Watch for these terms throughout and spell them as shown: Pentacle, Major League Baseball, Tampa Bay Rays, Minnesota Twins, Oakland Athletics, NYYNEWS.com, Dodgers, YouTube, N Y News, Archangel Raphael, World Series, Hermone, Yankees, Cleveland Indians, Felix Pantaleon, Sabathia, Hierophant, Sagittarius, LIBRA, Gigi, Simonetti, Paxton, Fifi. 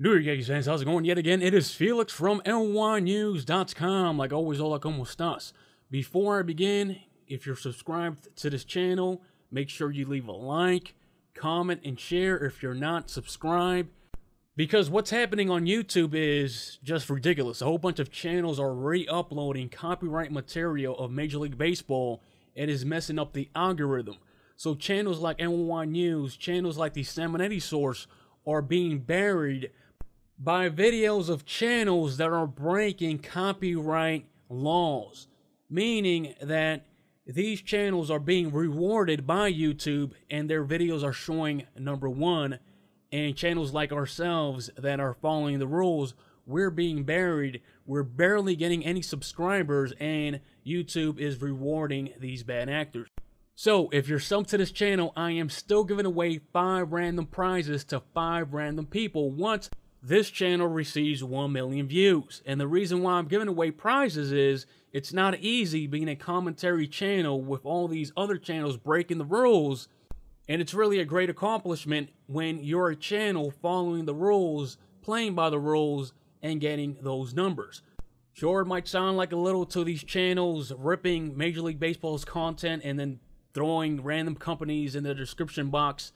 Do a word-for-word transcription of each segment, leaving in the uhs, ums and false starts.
New York Yankees fans, how's it going yet again? It is Felix from N Y News dot com. Like always, hola, ¿cómo estás? Before I begin, if you're subscribed to this channel, make sure you leave a like, comment, and share if you're not subscribed. Because what's happening on YouTube is just ridiculous. A whole bunch of channels are re-uploading copyright material of Major League Baseball and is messing up the algorithm. So channels like N Y News, channels like the Simonetti source are being buried by videos of channels that are breaking copyright laws, meaning that these channels are being rewarded by YouTube and their videos are showing number one, and channels like ourselves that are following the rules, we're being buried, we're barely getting any subscribers, and YouTube is rewarding these bad actors. So, if you're subbed to this channel, I am still giving away five random prizes to five random people once this channel receives one million views. And the reason why I'm giving away prizes is, it's not easy being a commentary channel with all these other channels breaking the rules. And it's really a great accomplishment when you're a channel following the rules, playing by the rules, and getting those numbers. Sure, it might sound like a little to these channels ripping Major League Baseball's content and then throwing random companies in the description box,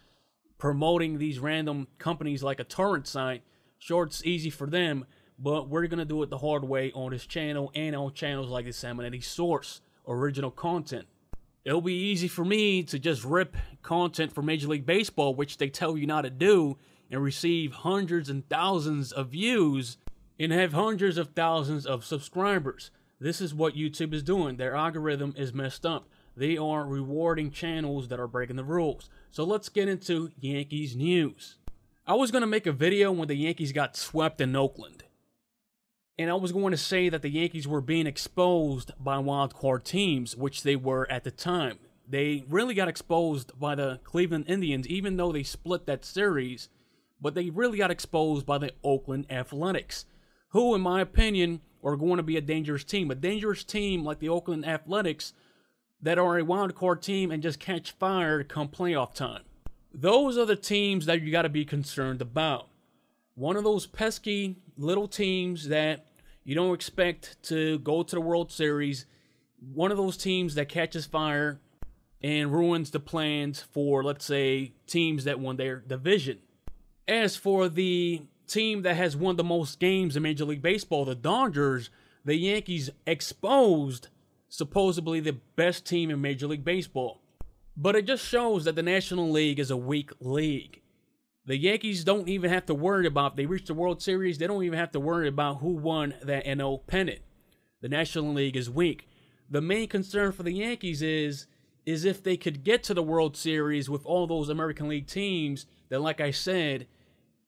promoting these random companies like a torrent site. Sure, it's easy for them, but we're going to do it the hard way on this channel and on channels like the Simonetti Source, original content. It'll be easy for me to just rip content for Major League Baseball, which they tell you not to do, and receive hundreds and thousands of views and have hundreds of thousands of subscribers. This is what YouTube is doing. Their algorithm is messed up. They are rewarding channels that are breaking the rules. So let's get into Yankees news. I was going to make a video when the Yankees got swept in Oakland. And I was going to say that the Yankees were being exposed by wildcard teams, which they were at the time. They really got exposed by the Cleveland Indians, even though they split that series. But they really got exposed by the Oakland Athletics, who, in my opinion, are going to be a dangerous team. A dangerous team like the Oakland Athletics that are a wild card team and just catch fire come playoff time. Those are the teams that you got to be concerned about. One of those pesky little teams that you don't expect to go to the World Series. One of those teams that catches fire and ruins the plans for, let's say, teams that won their division. As for the team that has won the most games in Major League Baseball, the Dodgers, the Yankees exposed supposedly the best team in Major League Baseball. But it just shows that the National League is a weak league. The Yankees don't even have to worry about, if they reach the World Series, they don't even have to worry about who won that N L pennant. The National League is weak. The main concern for the Yankees is, is if they could get to the World Series with all those American League teams, then like I said,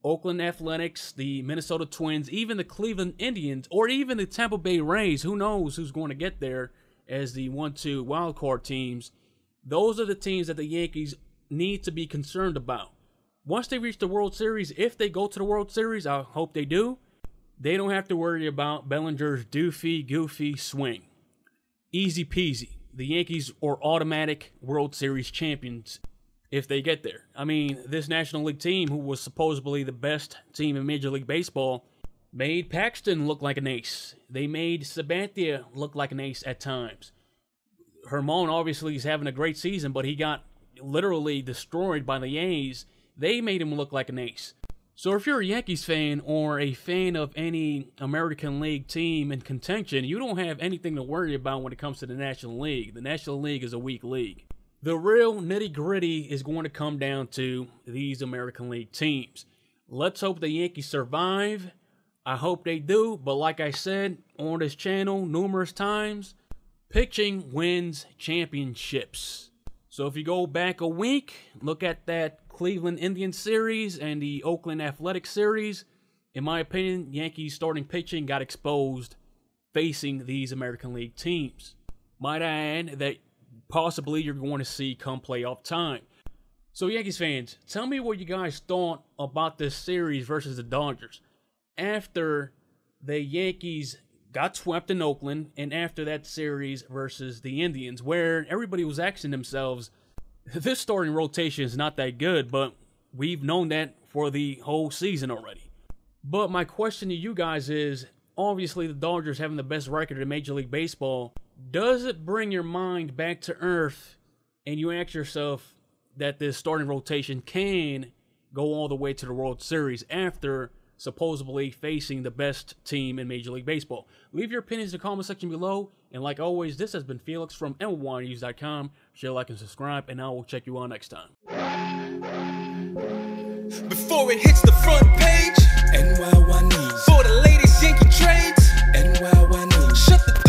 Oakland Athletics, the Minnesota Twins, even the Cleveland Indians, or even the Tampa Bay Rays, who knows who's going to get there, as the one two wildcard teams, those are the teams that the Yankees need to be concerned about. Once they reach the World Series, if they go to the World Series, I hope they do, they don't have to worry about Bellinger's doofy, goofy swing. Easy peasy. The Yankees are automatic World Series champions if they get there. I mean, this National League team, who was supposedly the best team in Major League Baseball, made Paxton look like an ace. They made Sabathia look like an ace at times. Hermone obviously is having a great season, but he got literally destroyed by the A's. They made him look like an ace. So if you're a Yankees fan or a fan of any American League team in contention, you don't have anything to worry about when it comes to the National League. The National League is a weak league. The real nitty-gritty is going to come down to these American League teams. Let's hope the Yankees survive. I hope they do, but like I said on this channel numerous times, pitching wins championships. So if you go back a week, look at that Cleveland Indians series and the Oakland Athletics series. In my opinion, Yankees starting pitching got exposed facing these American League teams. Might I add that possibly you're going to see come playoff time. So Yankees fans, tell me what you guys thought about this series versus the Dodgers. After the Yankees got swept in Oakland and after that series versus the Indians, where everybody was asking themselves, this starting rotation is not that good, but we've known that for the whole season already. But my question to you guys is, obviously the Dodgers having the best record in Major League Baseball, does it bring your mind back to earth and you ask yourself that this starting rotation can go all the way to the World Series after supposedly facing the best team in Major League Baseball? Leave your opinions in the comment section below. And like always, this has been Felix from N Y Y news dot com. Share, like, and subscribe, and I will check you out next time. Before it hits the front page, N Y Y News. For the latest Yankee trades, N Y Y News. Shut the